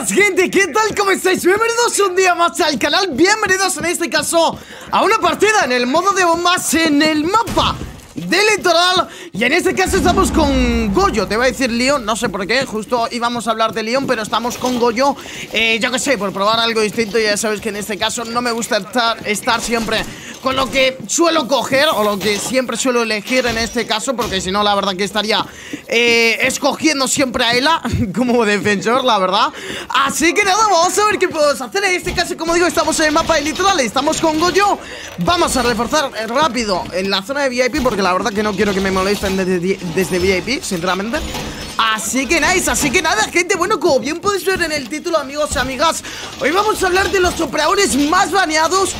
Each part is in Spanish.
Buenas gente, ¿qué tal? ¿Cómo estáis? Bienvenidos un día más al canal, bienvenidos en este caso a una partida en el modo de bombas en el mapa de litoral. Y en este caso estamos con Goyo, te voy a decir Leon, no sé por qué, justo íbamos a hablar de Leon, pero estamos con Goyo, yo que sé, por probar algo distinto. Ya sabéis que en este caso no me gusta estar siempre con lo que suelo coger o lo que siempre suelo elegir en este caso, porque si no la verdad que estaría escogiendo siempre a Ela como defensor, la verdad. Así que nada, vamos a ver qué podemos hacer. En este caso, como digo, estamos en el mapa de litoral, estamos con Goyo. Vamos a reforzar rápido en la zona de VIP, porque la verdad que no quiero que me molesten desde VIP, sinceramente. Así que nice, así que nada, gente. Bueno, como bien podéis ver en el título, amigos y amigas, hoy vamos a hablar de los operadores más baneados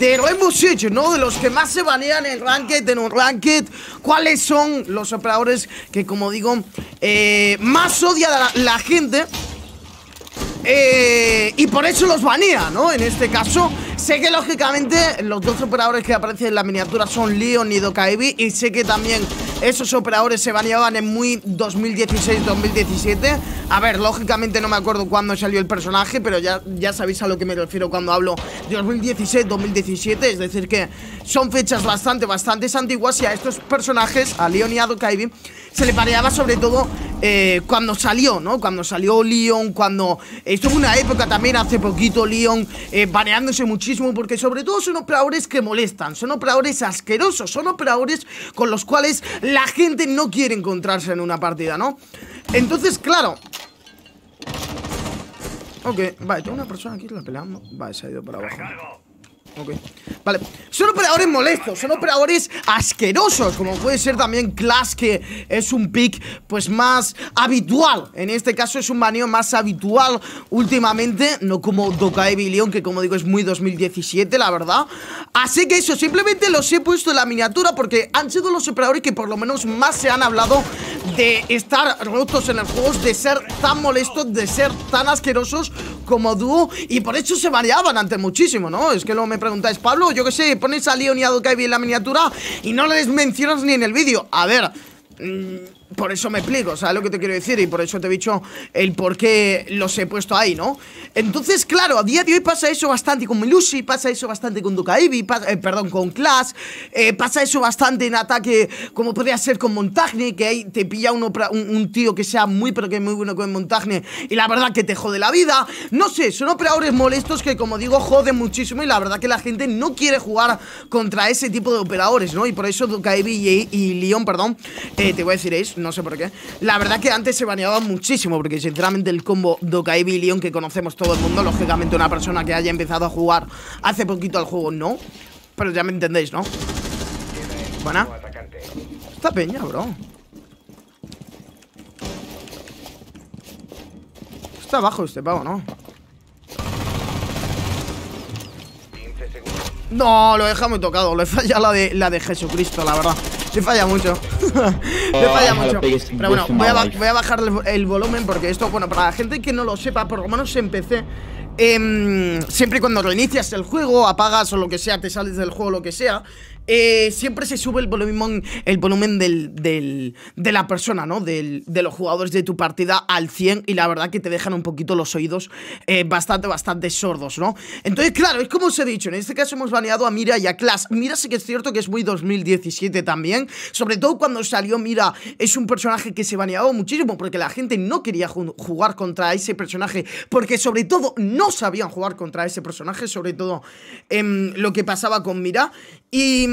de Rainbow Six, ¿no? De los que más se banean en Ranked, en un Ranked. ¿Cuáles son los operadores que, como digo, más odia la gente? Y por eso los banea, ¿no? En este caso, sé que lógicamente los dos operadores que aparecen en la miniatura son Lesion y Dokkaebi, y sé que también esos operadores se baneaban en muy 2016-2017. A ver, lógicamente no me acuerdo cuándo salió el personaje, pero ya sabéis a lo que me refiero cuando hablo de 2016-2017. Es decir que son fechas bastante antiguas, y a estos personajes, a Lesion y a Dokkaebi, se le baneaba sobre todo cuando salió, ¿no? Cuando salió Lesion, cuando estuvo una época también hace poquito Lesion baneándose muchísimo, porque sobre todo son operadores que molestan, son operadores asquerosos, son operadores con los cuales la gente no quiere encontrarse en una partida, ¿no? Entonces, claro. Ok, vale, tengo una persona aquí, la pelamos. Vale, se ha ido para abajo. Ok, vale, son operadores molestos, son operadores asquerosos, como puede ser también Clash, que es un pick pues más habitual. En este caso es un baneo más habitual últimamente, no como Dokkaebi y Lesion, que como digo es muy 2017, la verdad. Así que eso, simplemente los he puesto en la miniatura porque han sido los operadores que por lo menos más se han hablado de estar rotos en los juegos, de ser tan molestos, de ser tan asquerosos como dúo, y por eso se variaban ante muchísimo, ¿no? Es que luego me preguntáis, Pablo, yo qué sé, ponéis a Lesion y a Dokkaebi en la miniatura y no les mencionas ni en el vídeo. A ver, por eso me explico, ¿sabes lo que te quiero decir? Y por eso te he dicho el por qué los he puesto ahí, ¿no? Entonces, claro, a día de hoy pasa eso bastante con Milusi, pasa eso bastante con Dokkaebi, perdón, con Clash, pasa eso bastante en ataque, como podría ser con Montagne, que ahí te pilla un tío que sea muy, pero que es muy bueno con Montagne, y la verdad que te jode la vida. No sé, son operadores molestos que, como digo, joden muchísimo, y la verdad que la gente no quiere jugar contra ese tipo de operadores, ¿no? Y por eso Dokkaebi y Lesion, perdón, te voy a decir eso, no sé por qué. La verdad que antes se baneaba muchísimo, porque sinceramente el combo Dokkaebi y Lesion que conocemos todo el mundo, lógicamente una persona que haya empezado a jugar hace poquito al juego, no. Pero ya me entendéis, ¿no? Buena. Esta peña, bro. Está abajo este pavo, ¿no? No, lo he dejado muy tocado. Le falla la de Jesucristo, la verdad. Le falla mucho. Le falla mucho. Pero bueno, voy a bajar el volumen, porque esto, bueno, para la gente que no lo sepa, por lo menos empecé. Siempre cuando reinicias el juego, apagas o lo que sea, te sales del juego, lo que sea, siempre se sube el volumen de la persona, ¿no? De los jugadores de tu partida al 100, y la verdad que te dejan un poquito los oídos bastante sordos, ¿no? Entonces, claro, es como os he dicho, en este caso hemos baneado a Mira y a Clash. Mira sí que es cierto que es muy 2017 también, sobre todo cuando salió Mira, es un personaje que se baneaba muchísimo porque la gente no quería jugar contra ese personaje, porque sobre todo no sabían jugar contra ese personaje, sobre todo en lo que pasaba con Mira. Y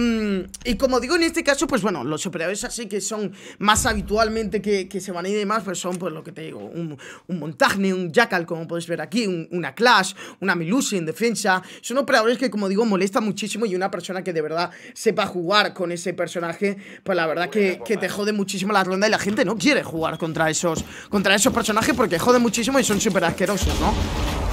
como digo, en este caso, pues bueno, los operadores así que son más habitualmente que se van y demás, pues son, pues lo que te digo, un Montagne, un Jackal, como podéis ver aquí, una Clash, una Milusi en defensa. Son operadores que, como digo, molestan muchísimo, y una persona que de verdad sepa jugar con ese personaje, pues la verdad que te jode muchísimo la ronda, y la gente no quiere jugar contra esos personajes porque jode muchísimo y son súper asquerosos, ¿no?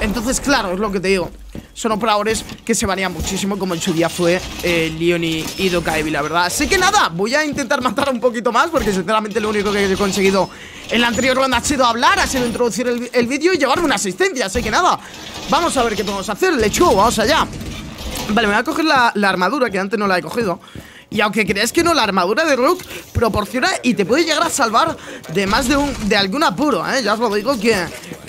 Entonces, claro, es lo que te digo, son operadores que se varían muchísimo, como en su día fue Lesion y Dokkaebi, la verdad. Así que nada, voy a intentar matar un poquito más, porque sinceramente lo único que he conseguido en la anterior ronda ha sido hablar, ha sido introducir el vídeo y llevarme una asistencia. Así que nada, vamos a ver qué podemos hacer. Let's go, vamos allá. Vale, me voy a coger la armadura, que antes no la he cogido. Y aunque creas que no, la armadura de Rook proporciona y te puede llegar a salvar de más de algún apuro, ¿eh? Ya os lo digo que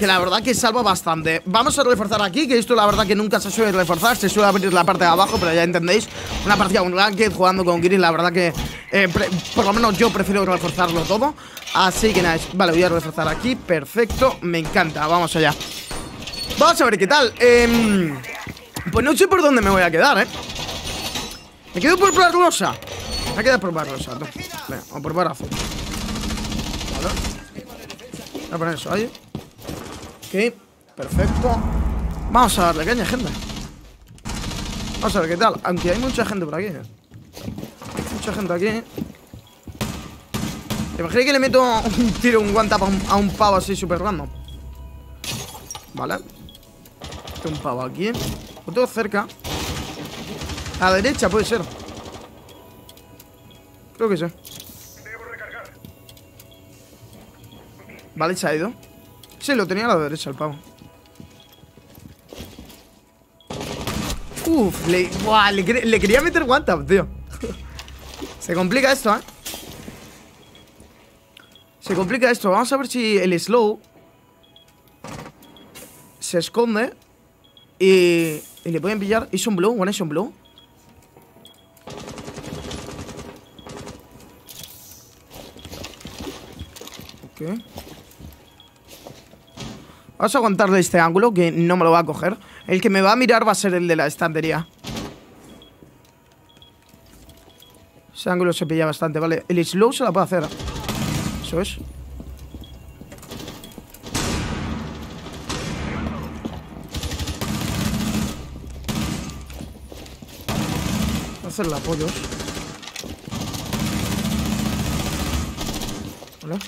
la verdad que salva bastante. Vamos a reforzar aquí, que esto la verdad que nunca se suele reforzar. Se suele abrir la parte de abajo, pero ya entendéis. Una partida con Ranked jugando con Kirin, la verdad que por lo menos yo prefiero reforzarlo todo. Así que nada, vale, voy a reforzar aquí, perfecto, me encanta, vamos allá. Vamos a ver qué tal. Pues no sé por dónde me voy a quedar, ¿eh? Me quedo por Barrosa. Me quedo por Barrosa, ¿no? Venga, o por Barazo. Vale. Voy a poner eso ahí. Ok, perfecto. Vamos a darle caña, gente. Vamos a ver qué tal. Aunque hay mucha gente por aquí, ¿eh? Mucha gente aquí, ¿eh? Imagínate que le meto un tiro, un one tap a un pavo así super random. Vale. Este un pavo aquí. Otro cerca. A la derecha puede ser. Creo que sí. Vale, se ha ido. Sí, lo tenía a la derecha el pavo. Uff, le quería meter one tap, tío. Se complica esto, ¿eh? Se complica esto. Vamos a ver si el slow se esconde y le pueden pillar. ¿Es un blow? ¿One es un blow? Ok. Vamos a aguantarle este ángulo que no me lo va a coger. El que me va a mirar va a ser el de la estantería. Ese ángulo se pilla bastante, vale. El slow se la puede hacer. Eso es. Voy a hacerle apoyos. Vale.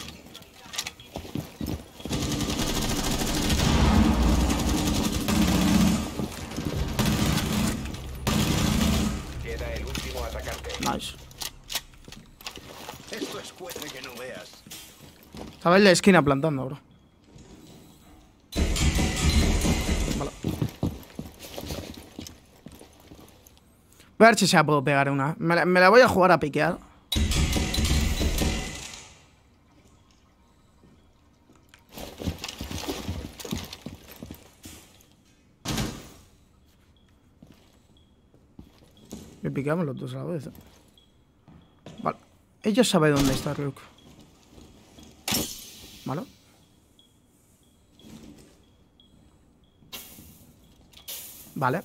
Estaba en la esquina plantando ahora. Vale. Voy a ver si se la puedo pegar una. Me la voy a jugar a piquear. Me picamos los dos a la vez. Vale. Ella sabe dónde está Rook. ¿Vale? Vale.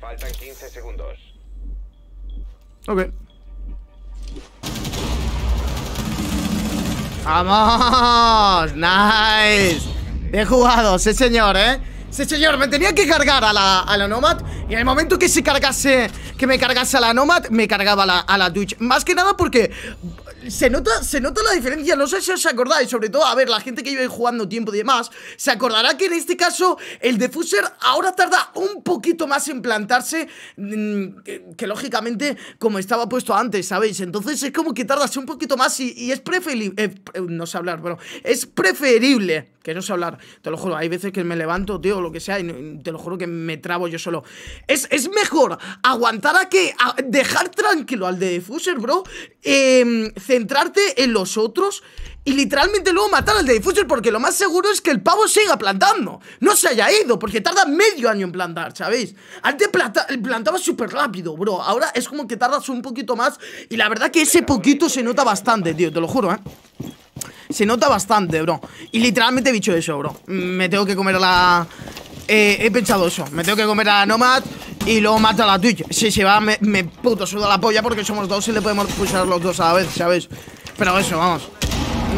Faltan 15 segundos. Ok. ¡Vamos! ¡Nice! Bien jugado, sí señor, ¿eh? Sí señor, me tenía que cargar a la Nomad. Y en el momento que me cargase a la Nomad, me cargaba a la Twitch. Más que nada porque se nota la diferencia. No sé si os acordáis, sobre todo, a ver, la gente que lleva jugando tiempo y demás, se acordará que en este caso el Defuser ahora tarda un poquito más en plantarse que lógicamente como estaba puesto antes, ¿sabéis? Entonces es como que tardas un poquito más y es preferible no sé hablar, bueno, es preferible que no sé hablar, te lo juro, hay veces que me levanto, tío, o lo que sea, y te lo juro que me trabo yo solo. Es mejor aguantar a dejar tranquilo al Defuser, bro, centrarte en los otros y literalmente luego matar al Defuser, porque lo más seguro es que el pavo siga plantando, no se haya ido, porque tarda medio año en plantar, ¿sabéis? Antes plantaba súper rápido, bro, ahora es como que tardas un poquito más y la verdad que ese poquito se nota bastante, tío, te lo juro, ¿eh? Se nota bastante, bro. Y literalmente he dicho eso, bro. Me tengo que comer a la... he pensado eso. Me tengo que comer a la Nomad y luego mato a la Twitch. Si se va, me puto suda la polla porque somos dos y le podemos pulsar los dos a la vez, ¿sabéis? Pero eso, vamos.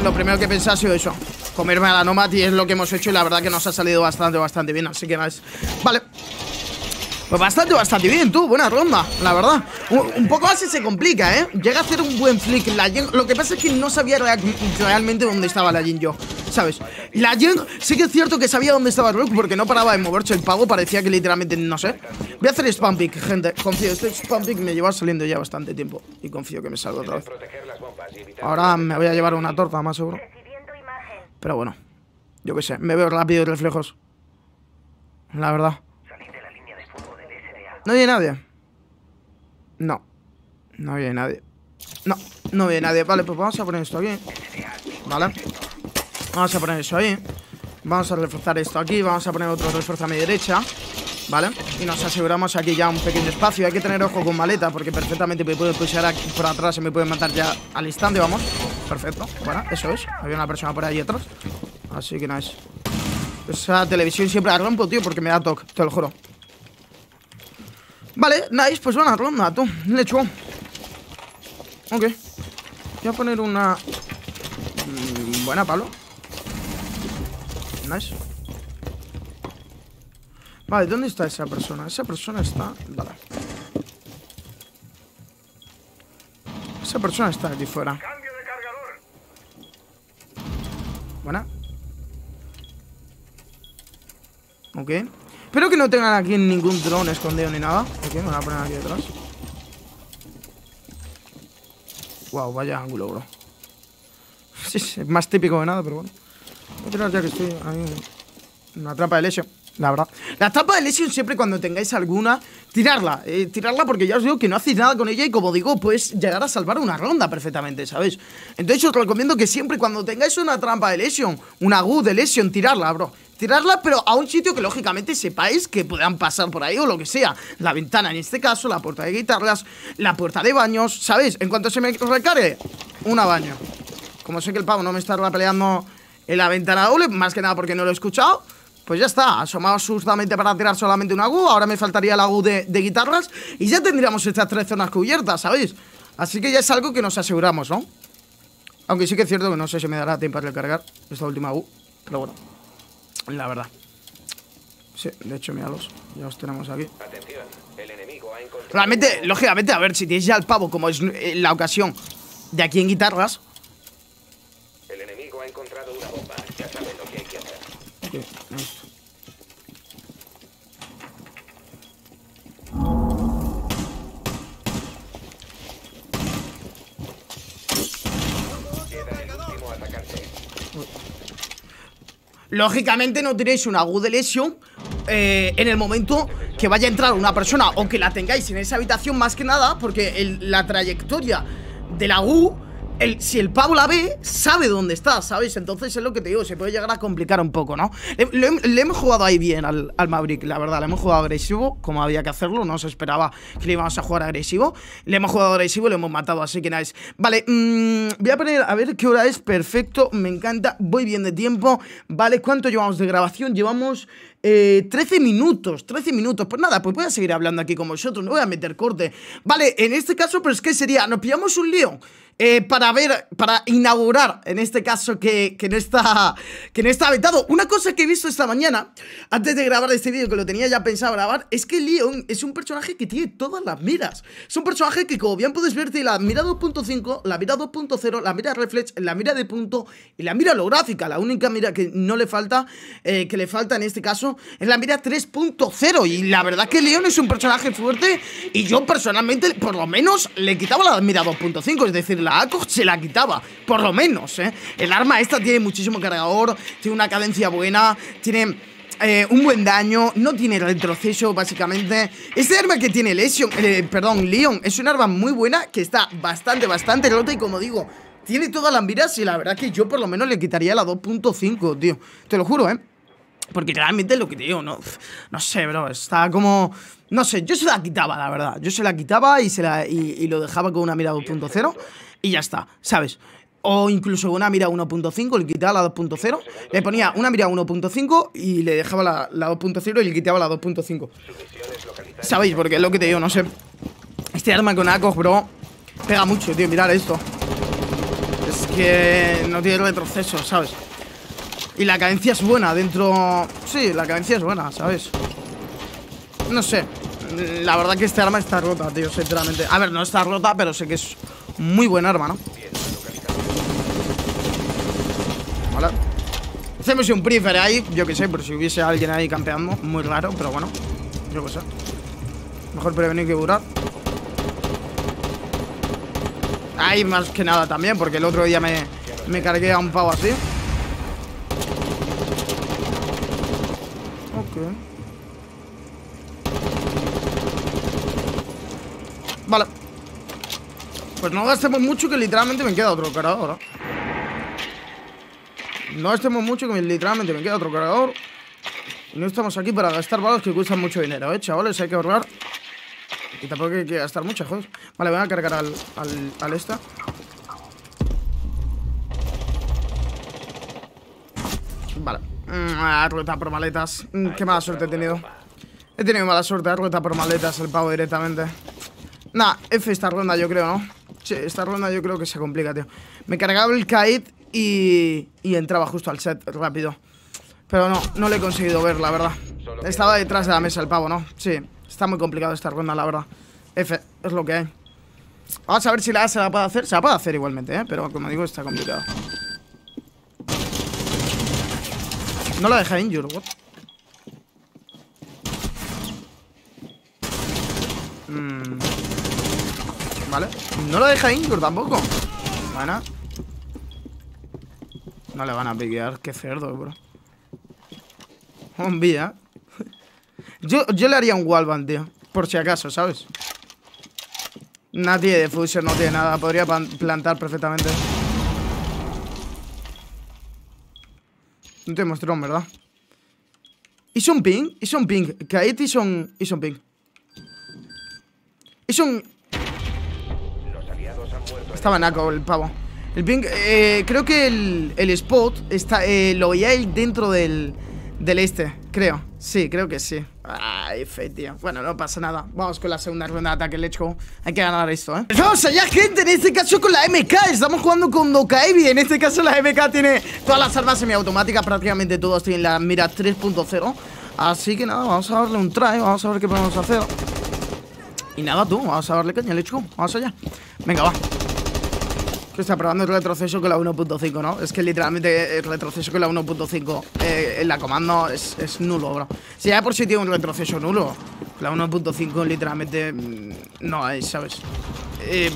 Lo primero que pensé ha sido eso. Comerme a la Nomad y es lo que hemos hecho y la verdad que nos ha salido bastante bien. Así que nada, es... Vale. Pues bastante bien, tú, buena ronda, la verdad. Un poco así se complica, ¿eh? Llega a hacer un buen flick la Jeng. Lo que pasa es que no sabía realmente dónde estaba la Jeng yo, ¿sabes? La Jeng sí que es cierto que sabía dónde estaba el Rook porque no paraba de moverse el pavo, parecía que literalmente, no sé. Voy a hacer spam pick, gente, confío, este spam pick me lleva saliendo ya bastante tiempo y confío que me salga otra vez. Ahora me voy a llevar una torta, más seguro. Pero bueno, yo qué sé, me veo rápido y reflejos, la verdad. ¿No viene nadie? No. No viene nadie. No, no viene nadie. Vale, pues vamos a poner esto aquí. Vale. Vamos a poner eso ahí. Vamos a reforzar esto aquí. Vamos a poner otro refuerzo a mi derecha. Vale. Y nos aseguramos aquí ya un pequeño espacio. Hay que tener ojo con maleta porque perfectamente me pueden pushar aquí por atrás y me pueden matar ya al instante. Vamos. Perfecto. Bueno, eso es. Había una persona por ahí atrás. Así que no es. Esa televisión siempre la rompo, tío, porque me da toque, te lo juro. Vale, nice, pues buena ronda, tú. Lecho. Ok. Voy a poner una... buena, Pablo. Nice. Vale, ¿dónde está esa persona? Esa persona está... Vale. Esa persona está aquí fuera. Cambio de cargador. Buena. Ok. Espero que no tengan aquí ningún dron escondido ni nada. Ok, me lo voy a poner aquí detrás. Wow, vaya ángulo, bro. Sí, es más típico de nada, pero bueno. Voy a tirar ya que estoy ahí. Una trampa de Lesion, la verdad. La trampa de Lesion siempre cuando tengáis alguna, tirarla. Tirarla porque ya os digo que no hacéis nada con ella y como digo, pues llegar a salvar una ronda perfectamente, ¿sabéis? Entonces os recomiendo que siempre cuando tengáis una trampa de Lesion, una Gu de Lesion, tirarla, bro. Tirarla, pero a un sitio que lógicamente sepáis que puedan pasar por ahí o lo que sea. La ventana en este caso, la puerta de guitarras, la puerta de baños, ¿sabéis? En cuanto se me recargue, una baño. Como sé que el pavo no me está peleando en la ventana doble, más que nada porque no lo he escuchado, pues ya está, asomado justamente para tirar solamente una Gu. Ahora me faltaría la Gu de guitarras y ya tendríamos estas tres zonas cubiertas, ¿sabéis? Así que ya es algo que nos aseguramos, ¿no? Aunque sí que es cierto que no sé si me dará tiempo a recargar esta última Gu, pero bueno. La verdad. Sí, de hecho, míralos. Ya los tenemos aquí. Atención, el enemigo ha encontrado... Realmente, lógicamente, a ver, si tienes ya el pavo, como es la ocasión de aquí en guitarras. El enemigo ha encontrado una bomba. Ya sabes lo que hay que hacer. Okay, listo. Queda el último atacante. Lógicamente no tiréis una Gu de Lesion en el momento que vaya a entrar una persona o que la tengáis en esa habitación, más que nada, porque la trayectoria de la Gu, si el pavo la ve, sabe dónde está, ¿sabéis? Entonces es lo que te digo, se puede llegar a complicar un poco, ¿no? Le hemos jugado ahí bien al Maverick, la verdad. Le hemos jugado agresivo, como había que hacerlo. No se esperaba que le íbamos a jugar agresivo. Le hemos jugado agresivo y le hemos matado, así que nice. Vale, voy a poner, a ver qué hora es. Perfecto, me encanta, voy bien de tiempo. Vale, ¿cuánto llevamos de grabación? Llevamos... 13 minutos, pues nada, pues voy a seguir hablando aquí con vosotros, no voy a meter corte. Vale, en este caso, pues ¿qué sería? Nos pillamos un lío para inaugurar, en este caso, que no está vetado. Una cosa que he visto esta mañana, antes de grabar este vídeo, que lo tenía ya pensado grabar, es que Leon es un personaje que tiene todas las miras. Es un personaje que, como bien puedes ver, tiene la mira 2.5, la mira 2.0, la mira reflex, la mira de punto y la mira holográfica. La única mira que no le falta, que le falta en este caso, es la mira 3.0. Y la verdad que Leon es un personaje fuerte. Y yo personalmente, por lo menos, le quitaba la mira 2.5. Es decir, la ACOG se la quitaba, por lo menos, ¿eh? El arma esta tiene muchísimo cargador, tiene una cadencia buena, tiene... un buen daño, no tiene retroceso básicamente. Este arma que tiene Leon es un arma muy buena, que está bastante rota y como digo, tiene todas las miras. Y la verdad que yo por lo menos le quitaría la 2.5, tío, te lo juro, ¿eh? Porque realmente lo que te digo, no sé, bro, está como... No sé, yo se la quitaba, la verdad. Yo se la quitaba y lo dejaba con una mira 2.0 y ya está, ¿sabes? O incluso una mira 1.5, le quitaba la 2.0, le ponía una mira 1.5 y le dejaba la 2.0 y le quitaba la 2.5. ¿Sabéis? Porque es lo que te digo, no sé. Este arma con ACOG, bro, pega mucho, tío, mirad esto. Es que no tiene retroceso, ¿sabes? Y la cadencia es buena dentro... Sí, la cadencia es buena, ¿sabes? No sé. La verdad que este arma está rota, tío, sinceramente. A ver, no está rota, pero sé que es muy buen arma, ¿no? Vale. Hacemos un prefer ahí, yo que sé, por si hubiese alguien ahí campeando. Muy raro, pero bueno. Yo que sé. Mejor prevenir que curar. Ahí más que nada también, porque el otro día me cargué a un pavo así. Pues no gastemos mucho, que literalmente me queda otro cargador, ¿eh? No gastemos mucho, que literalmente me queda otro cargador. Y no estamos aquí para gastar balas que cuestan mucho dinero, chavales, hay que ahorrar. Y tampoco hay que gastar muchas, joder. Vale, voy a cargar al esta. Vale, ruta por maletas. Qué mala suerte he tenido. He tenido mala suerte, ruta por maletas, el pavo directamente. Nah, F esta ronda yo creo, ¿no? Sí, esta ronda yo creo que se complica, tío. Me cargaba el Kaid y entraba justo al set rápido. Pero no le he conseguido ver, la verdad. Estaba detrás de la mesa el pavo, ¿no? Sí, está muy complicado esta ronda, la verdad. F, es lo que hay. Vamos a ver si la A se la puede hacer. Se la puede hacer igualmente, ¿eh? Pero como digo, está complicado. No la deja injure, what? Vale, no la deja injure tampoco. Bueno, no le van a piquear, qué cerdo, bro. Bombilla. Yo le haría un wallbang, tío. Por si acaso, ¿sabes? Nadie de Fusion, no tiene nada. Podría plantar perfectamente. No te mostró, ¿verdad? Hizo un ping, hizo un ping. Kaid hizo un ping. Hizo un... Estaba naco el pavo. El ping, creo que el spot está, lo veía él dentro del este, creo. Sí, creo que sí. Ay, fe, tío. Bueno, no pasa nada. Vamos con la segunda ronda de ataque, let's go. Hay que ganar esto, ¿eh? Vamos allá, gente. En este caso con la MK. Estamos jugando con Dokkaebi. En este caso la MK tiene todas las armas semiautomáticas. Prácticamente todas tienen la mira 3.0. Así que nada, vamos a darle un try. Vamos a ver qué podemos hacer. Y nada, tú. Vamos a darle caña, let's go. Vamos allá. Venga, va. Que está probando el retroceso con la 1.5, ¿no? Es que literalmente el retroceso con la 1.5 en la comando es nulo, bro. Si ya por si tiene un retroceso nulo, la 1.5 literalmente no hay, ¿sabes?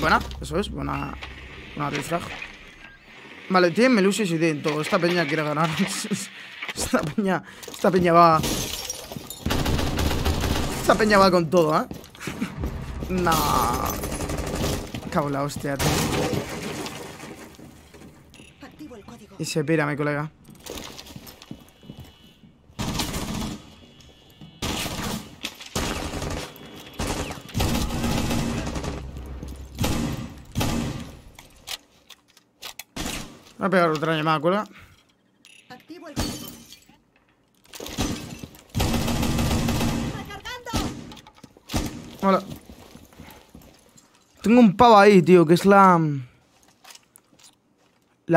Bueno, eso es, buena refrag. Vale, tienen Milusi y tienen todo. Esta peña quiere ganar. Esta peña va... Esta peña va con todo, ¿eh? No. Cago en la hostia, tío. Y se pira, mi colega. Voy a pegar otra llamada, colega. Hola. Tengo un pavo ahí, tío, que es la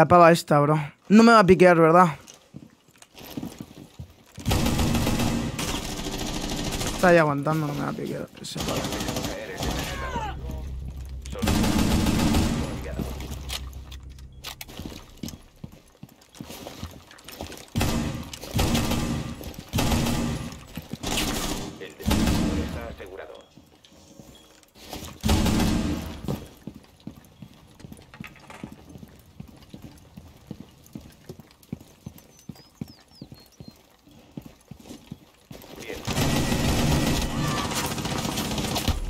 pava esta, bro. No me va a piquear, ¿verdad? Está ahí aguantando, no me va a piquear. Ese pavo.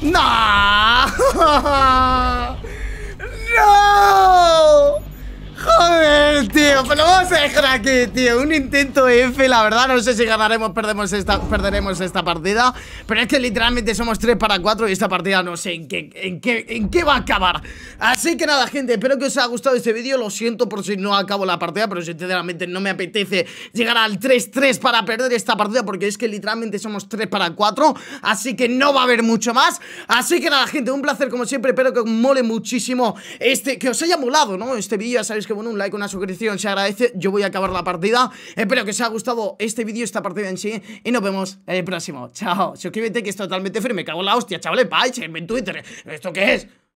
¡No! ¡No! Joder, tío, pero lo vamos a dejar aquí, tío. Un intento F, la verdad. No sé si ganaremos, perderemos esta partida. Pero es que literalmente somos 3-4 y esta partida no sé en qué va a acabar. Así que nada, gente, espero que os haya gustado este vídeo. Lo siento por si no acabo la partida, pero sinceramente no me apetece llegar al 3-3 para perder esta partida, porque es que literalmente somos 3-4. Así que no va a haber mucho más. Así que nada, gente, un placer como siempre. Espero que os mole muchísimo que os haya molado, ¿no? Este vídeo, ya sabéis que bueno, un like, una suscripción se agradece. Yo voy a acabar la partida. Espero que os haya gustado este vídeo, esta partida en sí. Y nos vemos en el próximo. Chao. Suscríbete, que es totalmente free. Me cago en la hostia, chavales. Bye. Seguidme en Twitter. ¿Esto qué es?